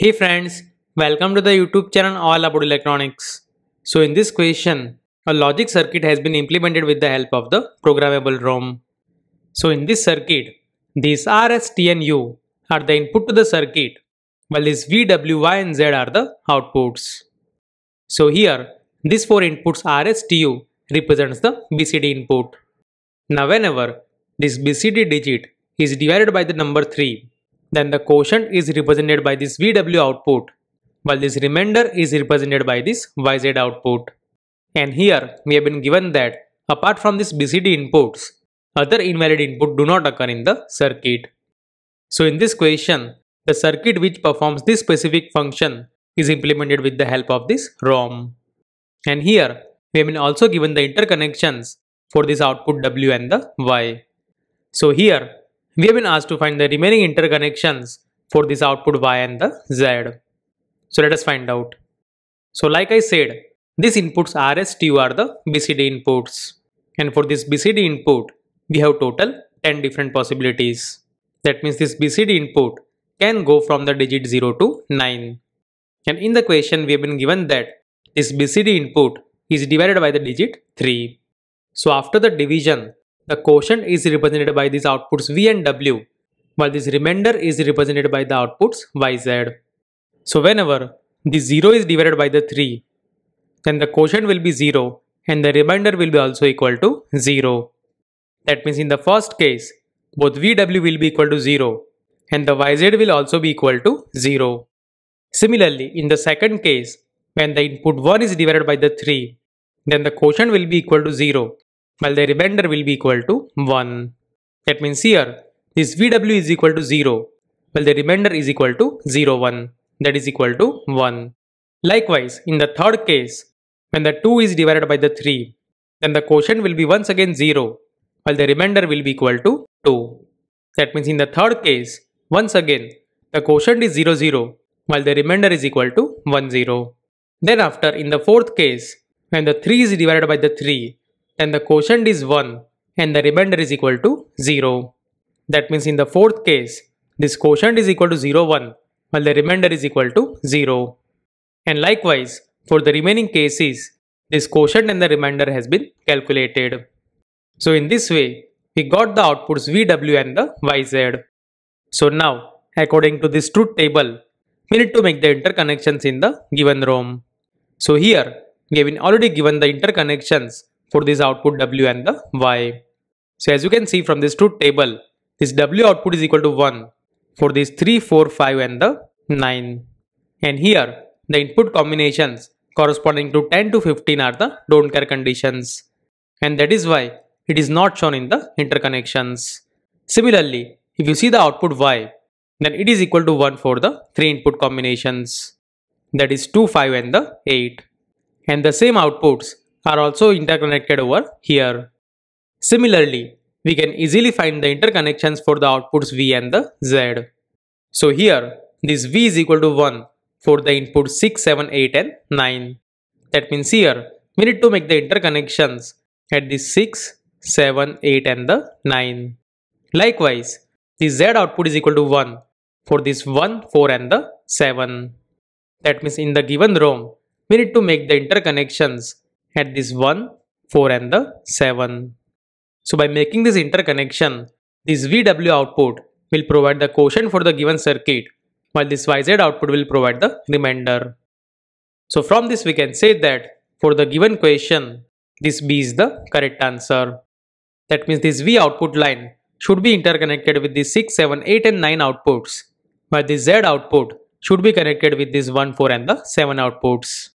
Hey friends, welcome to the YouTube channel All About Electronics. So in this question, a logic circuit has been implemented with the help of the programmable ROM. So in this circuit, these RSTU and U are the input to the circuit, while these V, W, Y and Z are the outputs. So here, these four inputs RSTU represents the BCD input. Now whenever this BCD digit is divided by the number 3, then the quotient is represented by this VW output, while this remainder is represented by this YZ output. And here we have been given that apart from this BCD inputs, other invalid input do not occur in the circuit. So in this question, the circuit which performs this specific function is implemented with the help of this ROM. And here we have been also given the interconnections for this output W and the Y. So here we have been asked to find the remaining interconnections for this output Y and the Z. So let us find out. So like I said, these inputs RSTU are the BCD inputs. And for this BCD input, we have total 10 different possibilities. That means this BCD input can go from the digit 0 to 9. And in the question, we have been given that this BCD input is divided by the digit 3. So after the division, the quotient is represented by these outputs V and W, while this remainder is represented by the outputs YZ. So whenever the 0 is divided by the 3, then the quotient will be 0 and the remainder will be also equal to 0. That means in the first case, both VW will be equal to 0 and the YZ will also be equal to 0. Similarly, in the second case, when the input 1 is divided by the 3, then the quotient will be equal to 0, while the remainder will be equal to 1. That means here, this VW is equal to 0, while the remainder is equal to 0, 1, that is equal to 1. Likewise, in the third case, when the 2 is divided by the 3, then the quotient will be once again 0, while the remainder will be equal to 2. That means in the third case, once again, the quotient is 0, 0, while the remainder is equal to 1, 0. Thereafter, in the fourth case, when the 3 is divided by the 3, then the quotient is 1 and the remainder is equal to 0. That means in the fourth case, this quotient is equal to 0, 1, while the remainder is equal to 0. And likewise, for the remaining cases, this quotient and the remainder has been calculated. So in this way, we got the outputs VW and the YZ. So now, according to this truth table, we need to make the interconnections in the given ROM. So here, we have been already given the interconnections for this output W and the Y. So as you can see from this truth table, this W output is equal to 1 for these 3, 4, 5 and the 9. And here, the input combinations corresponding to 10 to 15 are the don't care conditions. And that is why it is not shown in the interconnections. Similarly, if you see the output Y, then it is equal to 1 for the 3 input combinations, that is 2, 5 and the 8. And the same outputs are also interconnected over here. Similarly, we can easily find the interconnections for the outputs V and the Z. So here, this V is equal to 1 for the inputs 6, 7, 8 and 9. That means here, we need to make the interconnections at the 6, 7, 8 and the 9. Likewise, the Z output is equal to 1 for this 1, 4 and the 7. That means in the given ROM, we need to make the interconnections at this 1, 4 and the 7. So by making this interconnection, this VW output will provide the quotient for the given circuit, while this YZ output will provide the remainder. So from this we can say that for the given question, this B is the correct answer. That means this V output line should be interconnected with the 6, 7, 8 and 9 outputs, while this Z output should be connected with this 1, 4 and the 7 outputs.